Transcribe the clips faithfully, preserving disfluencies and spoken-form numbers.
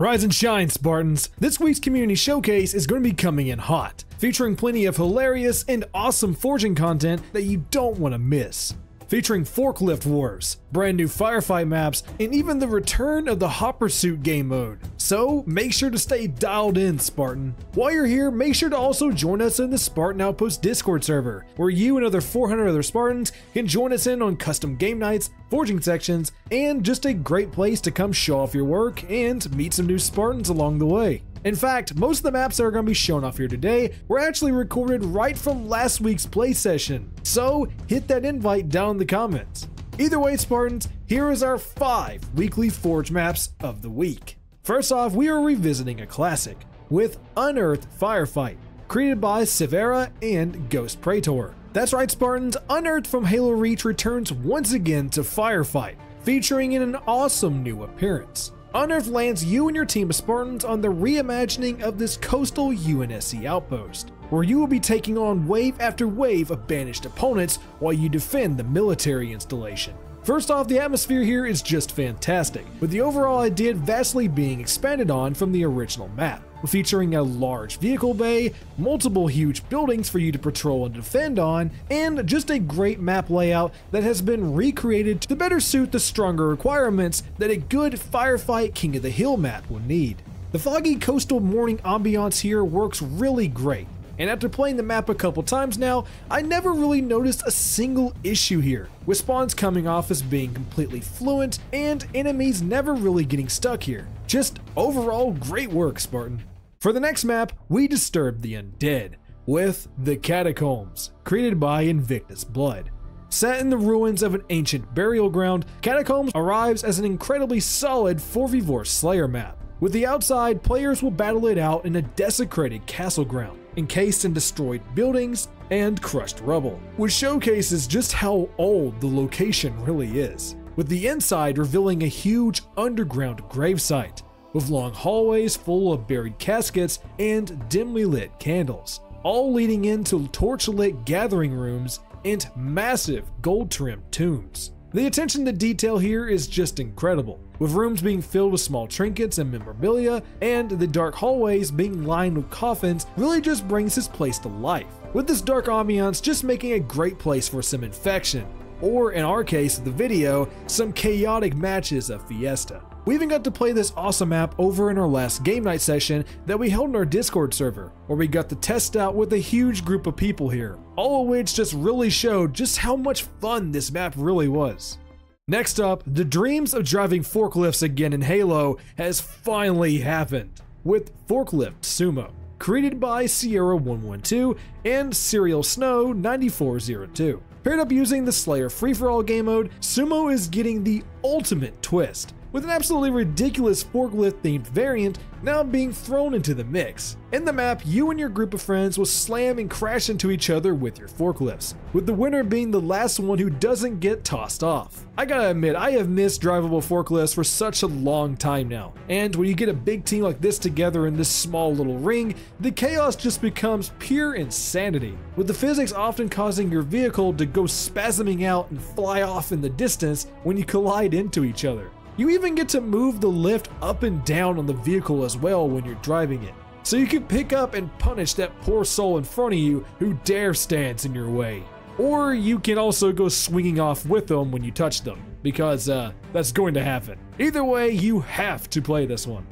Rise and shine, Spartans! This week's Community Showcase is going to be coming in hot, featuring plenty of hilarious and awesome forging content that you don't want to miss. Featuring forklift wars, brand new firefight maps, and even the return of the Hot Pursuit game mode. So make sure to stay dialed in, Spartan. While you're here, make sure to also join us in the Spartan Outpost Discord server, where you and other four hundred other Spartans can join us in on custom game nights, forging sections, and just a great place to come show off your work and meet some new Spartans along the way. In fact, most of the maps that are going to be shown off here today were actually recorded right from last week's play session, so hit that invite down in the comments. Either way, Spartans, here is our five weekly Forge maps of the week. First off, we are revisiting a classic with Unearthed Firefight, created by Severa and Ghost Praetor. That's right, Spartans, Unearthed from Halo Reach returns once again to Firefight, featuring in an awesome new appearance. Unearthed lands you and your team of Spartans on the reimagining of this coastal U N S C outpost, where you will be taking on wave after wave of banished opponents while you defend the military installation. First off, the atmosphere here is just fantastic, with the overall idea vastly being expanded on from the original map, featuring a large vehicle bay, multiple huge buildings for you to patrol and defend on, and just a great map layout that has been recreated to better suit the stronger requirements that a good firefight King of the Hill map will need. The foggy coastal morning ambiance here works really great, and after playing the map a couple times now, I never really noticed a single issue here, with spawns coming off as being completely fluent and enemies never really getting stuck here. Just overall great work, Spartan. For the next map, we disturb the undead with The Catacombs, created by Invictus Blood. Set in the ruins of an ancient burial ground, Catacombs arrives as an incredibly solid four v four Slayer map. With the outside, players will battle it out in a desecrated castle ground, encased in destroyed buildings and crushed rubble, which showcases just how old the location really is, with the inside revealing a huge underground gravesite, with long hallways full of buried caskets and dimly lit candles, all leading into torch-lit gathering rooms and massive gold-trimmed tombs. The attention to detail here is just incredible, with rooms being filled with small trinkets and memorabilia, and the dark hallways being lined with coffins really just brings this place to life, with this dark ambiance just making a great place for some infection, or in our case of the video, some chaotic matches of Fiesta. We even got to play this awesome map over in our last game night session that we held in our Discord server, where we got to test out with a huge group of people here, all of which just really showed just how much fun this map really was. Next up, the dreams of driving forklifts again in Halo has finally happened with FORKLIFT SUMO, created by Sierra one one two and Serial Snow nine four zero two. Paired up using the Slayer free-for-all game mode, Sumo is getting the ultimate twist, with an absolutely ridiculous forklift-themed variant now being thrown into the mix. In the map, you and your group of friends will slam and crash into each other with your forklifts, with the winner being the last one who doesn't get tossed off. I gotta admit, I have missed drivable forklifts for such a long time now, and when you get a big team like this together in this small little ring, the chaos just becomes pure insanity, with the physics often causing your vehicle to go spasming out and fly off in the distance when you collide into each other. You even get to move the lift up and down on the vehicle as well when you're driving it, so you can pick up and punish that poor soul in front of you who dare stands in your way. Or you can also go swinging off with them when you touch them, because uh, that's going to happen. Either way, you have to play this one.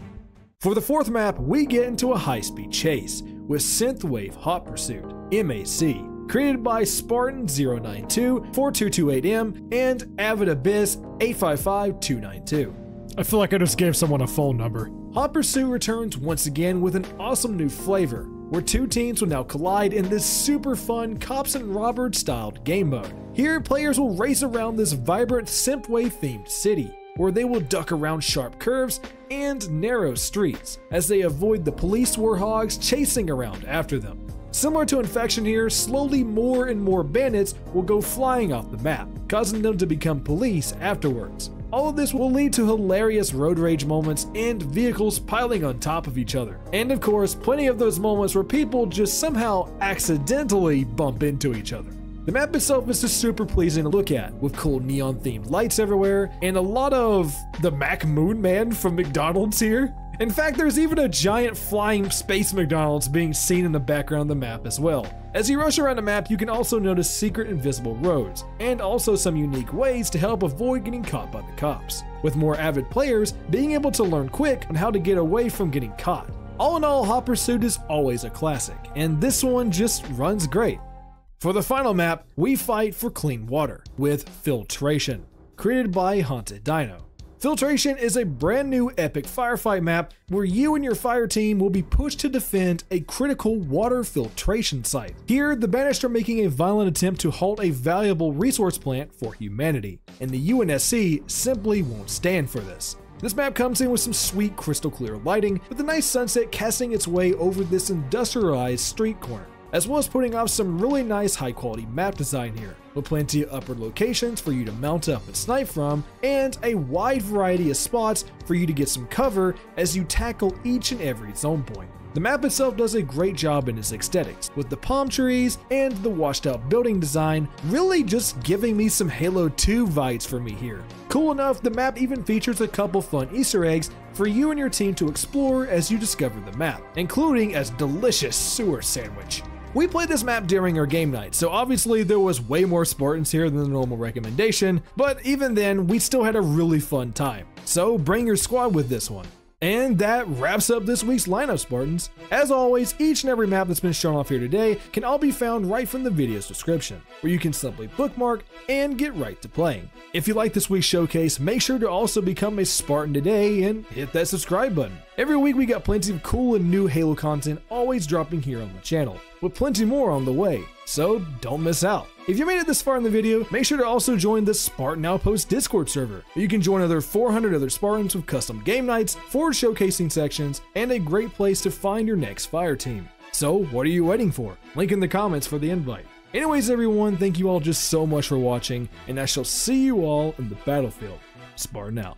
For the fourth map, we get into a high-speed chase with SYNTHWAVE HOT PURSUIT M A C, created by Spartan zero nine two four two two eight M and Avid Abyss eight five five two nine two. I feel like I just gave someone a phone number. Hot Pursuit returns once again with an awesome new flavor, where two teams will now collide in this super fun cops and robbers styled game mode. Here, players will race around this vibrant synthwave themed city, where they will duck around sharp curves and narrow streets as they avoid the police warthogs chasing around after them. Similar to Infection here, slowly more and more bandits will go flying off the map, causing them to become police afterwards. All of this will lead to hilarious road rage moments and vehicles piling on top of each other. And of course, plenty of those moments where people just somehow accidentally bump into each other. The map itself is just super pleasing to look at, with cool neon themed lights everywhere, and a lot of the Mac Moon Man from McDonald's here. In fact, there's even a giant flying space McDonald's being seen in the background of the map as well. As you rush around the map, you can also notice secret invisible roads, and also some unique ways to help avoid getting caught by the cops, with more avid players being able to learn quick on how to get away from getting caught. All in all, Hot Pursuit is always a classic, and this one just runs great. For the final map, we fight for clean water with Filtration, created by Haunted Dino. Filtration is a brand new epic firefight map where you and your fire team will be pushed to defend a critical water filtration site. Here, the Banished are making a violent attempt to halt a valuable resource plant for humanity, and the U N S C simply won't stand for this. This map comes in with some sweet crystal clear lighting, with a nice sunset casting its way over this industrialized street corner, as well as putting off some really nice high quality map design here, with plenty of upper locations for you to mount up and snipe from, and a wide variety of spots for you to get some cover as you tackle each and every zone point. The map itself does a great job in its aesthetics, with the palm trees and the washed out building design really just giving me some Halo two vibes for me here. Cool enough, the map even features a couple fun Easter eggs for you and your team to explore as you discover the map, including a delicious sewer sandwich. We played this map during our game night, so obviously there was way more Spartans here than the normal recommendation, but even then, we still had a really fun time. So bring your squad with this one. And that wraps up this week's lineup, Spartans. As always, each and every map that's been shown off here today can all be found right from the video's description, where you can simply bookmark and get right to playing. If you like this week's showcase, make sure to also become a Spartan today and hit that subscribe button. Every week we got plenty of cool and new Halo content always dropping here on the channel, with plenty more on the way, so don't miss out. If you made it this far in the video, make sure to also join the Spartan Outpost Discord server, where you can join other four hundred other Spartans with custom game nights, Forge showcasing sections, and a great place to find your next fire team. So what are you waiting for? Link in the comments for the invite. Anyways everyone, thank you all just so much for watching, and I shall see you all in the battlefield. Spartan out.